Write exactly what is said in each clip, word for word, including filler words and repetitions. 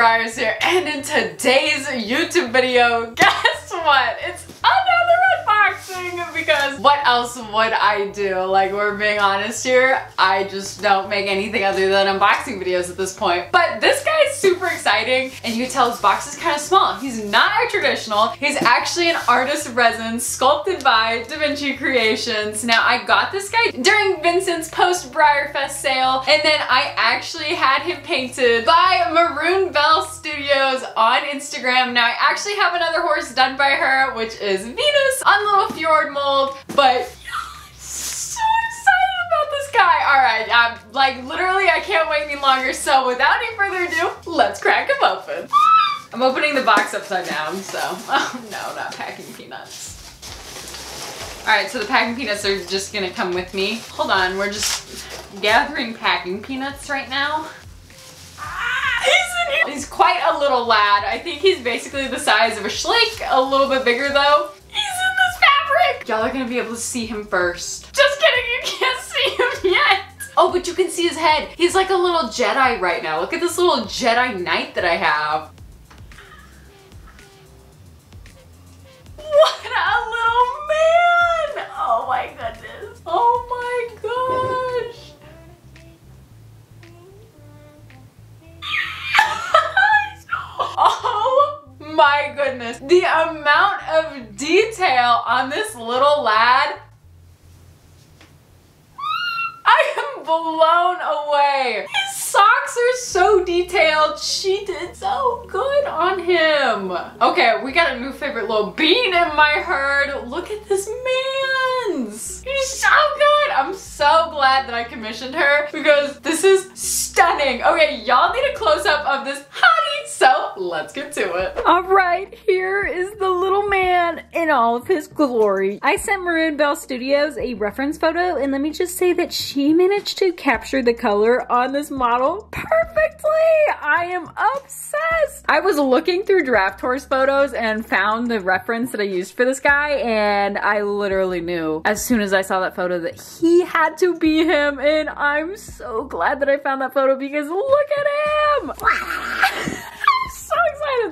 Breyers here, and in today's YouTube video, guess what? It's another unboxing, because what else would I do? Like, we're being honest here, I just don't make anything other than unboxing videos at this point. But this guy's super exciting, and you can tell his box is kind of small. He's not our traditional. He's actually an artist resin sculpted by Da Vinci Creations. Now, I got this guy during Vincent's post Breyerfest sale, and then I actually had him painted by Maroon Bells Studios on Instagram. Now, I actually have another horse done by her, which is Venus on Little Fjord Mold, but alright, I'm like, literally, I can't wait any longer, so without any further ado, let's crack them open. I'm opening the box upside down, so, oh no, not packing peanuts. Alright, so the packing peanuts are just gonna come with me. Hold on, we're just gathering packing peanuts right now. Ah, he's in here! He's quite a little lad. I think he's basically the size of a Schleich, a little bit bigger though. He's in this fabric! Y'all are gonna be able to see him first. Just kidding, you can't see him! Yes. Oh, but you can see his head. He's like a little Jedi right now. Look at this little Jedi Knight that I have. What a little man! Oh my goodness. Oh my gosh. Oh my goodness. The amount of detail on this little lad. Blown away. His socks are so detailed. She did so good on him. Okay, we got a new favorite little bean in my herd. Look at this man's. He's so good. I'm so glad that I commissioned her because this is stunning. Okay, y'all need a close-up of this hottie, so let's get to it. All right, here is the little man in all of his glory. I sent Maroon Bells Studios a reference photo, and let me just say that she managed to to capture the color on this model perfectly. I am obsessed. I was looking through draft horse photos and found the reference that I used for this guy, and I literally knew as soon as I saw that photo that he had to be him, and I'm so glad that I found that photo because look at him.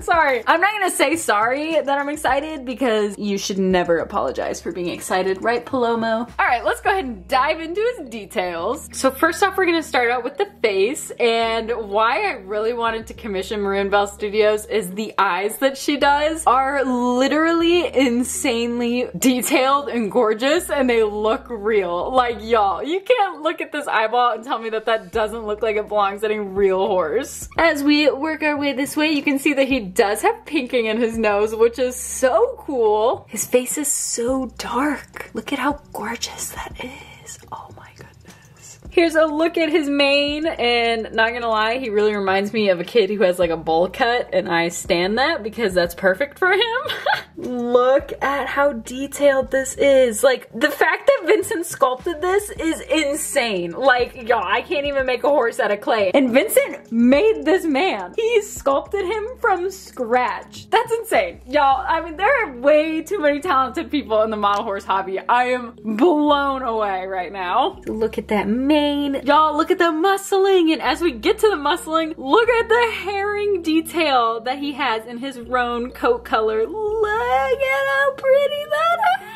Sorry. I'm not gonna say sorry that I'm excited because you should never apologize for being excited, right, Palomo? Alright, let's go ahead and dive into his details. So first off, we're gonna start out with the face, and why I really wanted to commission Maroon Bells Studios is the eyes that she does are literally insanely detailed and gorgeous, and they look real. Like, y'all, you can't look at this eyeball and tell me that that doesn't look like it belongs in a real horse. As we work our way this way, you can see that he does have pinking in his nose, which is so cool. His face is so dark. Look at how gorgeous that is. Oh my goodness. Here's a look at his mane, and not gonna lie, he really reminds me of a kid who has like a bowl cut, and I stand that because that's perfect for him. Look at how detailed this is. Like, the fact that Vincent sculpted this is insane. Like, y'all, I can't even make a horse out of clay. And Vincent made this man. He sculpted him from scratch. That's insane. Y'all, I mean, there are way too many talented people in the model horse hobby. I am blown away right now. Look at that mane. Y'all, look at the muscling. And as we get to the muscling, look at the herring detail that he has in his roan coat color. Look. Look at how pretty that is!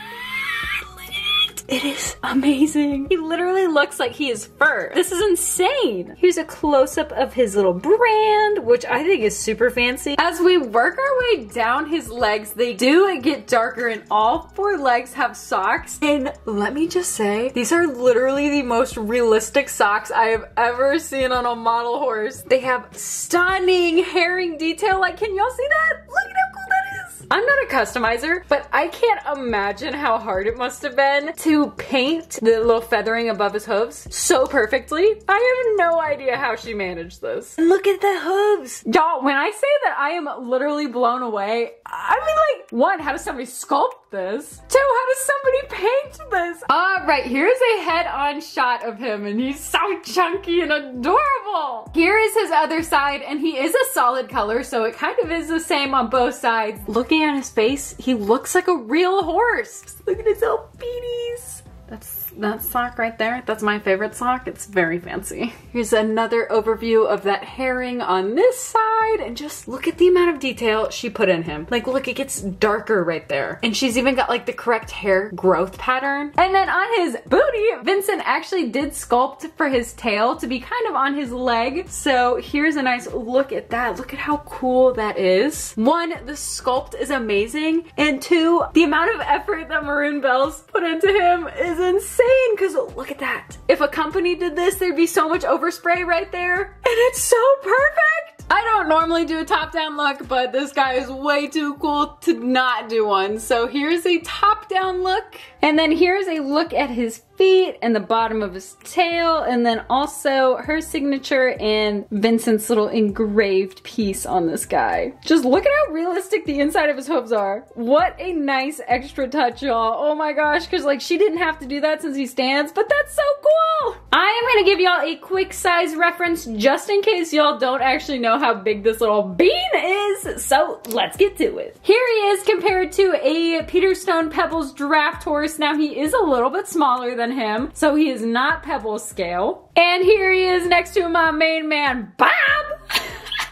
It is amazing. He literally looks like he is fur. This is insane. Here's a close-up of his little brand, which I think is super fancy. As we work our way down his legs, they do get darker, and all four legs have socks. And let me just say, these are literally the most realistic socks I have ever seen on a model horse. They have stunning herring detail. Like, can y'all see that? Look at how cool that is. I'm not a customizer, but I can't imagine how hard it must have been to paint the little feathering above his hooves so perfectly. I have no idea how she managed this. And look at the hooves. Y'all, when I say that I am literally blown away, I mean, like, one, how does somebody sculpt this? Two, how does somebody paint this? All right, here's a head-on shot of him, and he's so chunky and adorable. Here is his other side, and he is a solid color, so it kind of is the same on both sides. Looking at his face, he looks like a real horse. Just look at his little beanies. That's that sock right there. That's my favorite sock. It's very fancy. Here's another overview of that herring on this side, and just look at the amount of detail she put in him. Like, look, it gets darker right there. And she's even got like the correct hair growth pattern. And then on his booty, Vincent actually did sculpt for his tail to be kind of on his leg. So here's a nice look at that. Look at how cool that is. One, the sculpt is amazing. And two, the amount of effort that Maroon Bells put into him is insane, because look at that. If a company did this, there'd be so much overspray right there. And it's so perfect. I don't normally do a top-down look, but this guy is way too cool to not do one. So here's a top-down look. And then here's a look at his feet and the bottom of his tail, and then also her signature and Vincent's little engraved piece on this guy. Just look at how realistic the inside of his hooves are. What a nice extra touch, y'all. Oh my gosh, because like she didn't have to do that since he stands, but that's so cool. I am gonna give y'all a quick size reference just in case y'all don't actually know how big this little bean is, so let's get to it. Here he is compared to a Peter Stone Pebbles draft horse. Now he is a little bit smaller than than him, so he is not Pebble scale. And here he is next to my main man, Bob.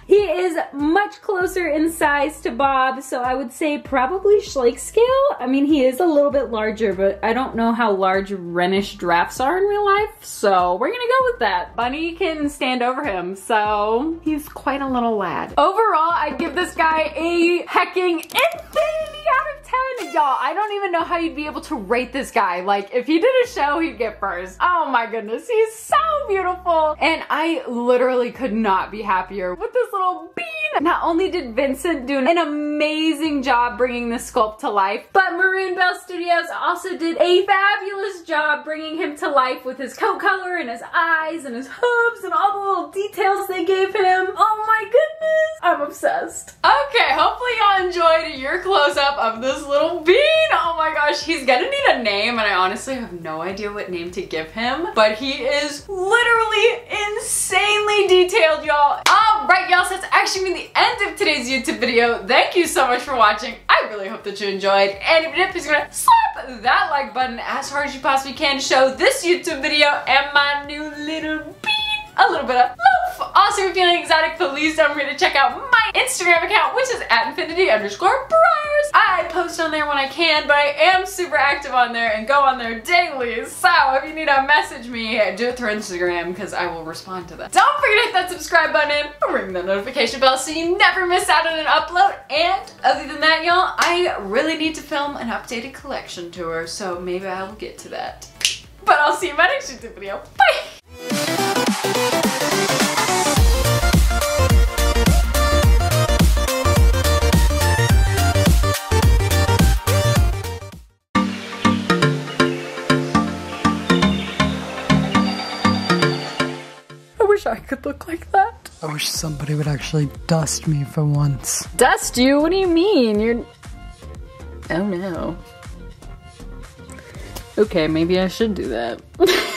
He is much closer in size to Bob, so I would say probably Schleich scale. I mean, he is a little bit larger, but I don't know how large Rhenish drafts are in real life, so we're gonna go with that. Bunny can stand over him, so he's quite a little lad. Overall, I give this guy a hecking infinity out of ten. Y'all, I don't even know how you'd be able to rate this guy. Like, if he did a show, he'd get first. Oh my goodness, he's so beautiful. And I literally could not be happier with this little bean. Not only did Vincent do an amazing job bringing the sculpt to life, but Maroon Bells Studios also did a fabulous job bringing him to life with his coat color and his eyes and his hooves and all the little details they gave him. Oh my goodness, I'm obsessed. Okay, hopefully y'all enjoyed your close-up of this little bean. Oh my gosh, he's gonna need a name, and I honestly have no idea what name to give him, but he is literally insanely detailed, y'all. All right, y'all, so that's actually been the end of today's YouTube video. Thank you so much for watching. I really hope that you enjoyed. And if you did, please go ahead and slap that like button as hard as you possibly can to show this YouTube video and my new little bean a little bit of love. Also, if you're feeling exotic, please don't forget to check out my Instagram account, which is at infinity underscore breyers. I post on there when I can, but I am super active on there and go on there daily. So if you need to message me, do it through Instagram, because I will respond to that. Don't forget to hit that subscribe button and ring the notification bell so you never miss out on an upload. And other than that, y'all, I really need to film an updated collection tour, so maybe I will get to that. But I'll see you in my next YouTube video. Bye! I could look like that. I wish somebody would actually dust me for once. Dust you? What do you mean? You're... Oh no. Okay, maybe I should do that.